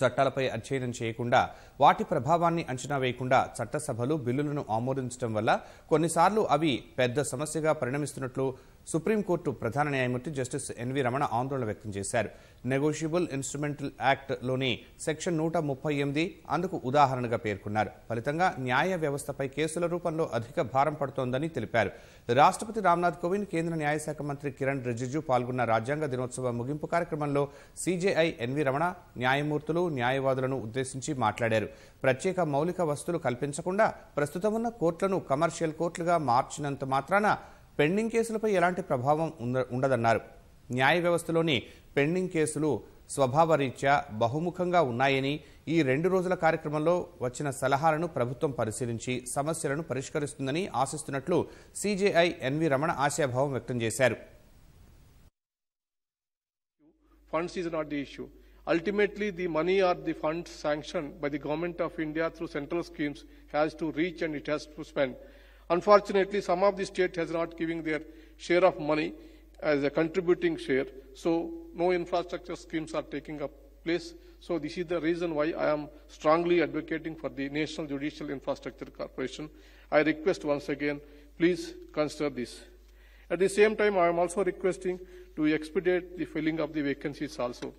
చట్టాలపై అధ్యయనం చేయకుండా వాటి ప్రభావాన్ని అంచనా వేయకుండా చట్టసభలు బిల్లులను ఆమోదించడం వల్ల కొన్నిసార్లు అవి పెద్ద సమస్యగా పరిణమిస్తున్నట్లు సుప్రీంకోర్టు ప్రధాన న్యాయమూర్తి జస్టిస్ ఎన్వి రమణ ఆందోళన వ్యక్తం చేశారు. నెగోషియబుల్ ఇన్స్ట్రుమెంటల్ యాక్ట్ లోని సెక్షన్ 138 అందుకు ఉదాహరణగా పేర్కొన్నారు. ఫలితంగా న్యాయ వ్యవస్థపై కేసుల రూపంలో అధిక భారం పడుతోందని తెలిపారు. రాష్ట్రపతి రామ్నాథ్ కోవింద్, కేంద్ర న్యాయశాఖ మంత్రి కిరణ్ రిజిజు పాల్గొన్న రాజ్యాంగ దినోత్సవ ముగింపు కార్యక్రమంలో సీజేఐ ఎన్వి రమణ న్యాయమూర్తులు, న్యాయవాదులను ఉద్దేశించి మాట్లాడారు. ప్రత్యేక మౌలిక వస్తువులు కల్పించకుండా ప్రస్తుతం ఉన్న కోర్టులను కమర్షియల్ కోర్టులుగా మార్చినంత మాత్రాన పెండింగ్ కేసులపై ఎలాంటి ప్రభావం ఉండదన్నారు. న్యాయ వ్యవస్థలోని పెండింగ్ కేసులు స్వభావరీత్యా బహుముఖంగా ఉన్నాయని, ఈ 2 రోజుల కార్యక్రమంలో వచ్చిన సలహాలను ప్రభుత్వం పరిశీలించి సమస్యలను పరిష్కరిస్తుందని ఆశిస్తున్నట్లు సీజేఐ ఎన్వి రమణ ఆశాభావం వ్యక్తం చేశారు. Funds is not the issue. Ultimately, the money or the funds sanctioned by the Government of India through central schemes has to reach and it has to spend. Unfortunately, some of the state has not given their share of money as a contributing share, so no infrastructure schemes are taking up place. So this is the reason why I am strongly advocating for the National Judicial Infrastructure Corporation. I request once again, please consider this. At the same time, I am also requesting to expedite the filling of the vacancies also.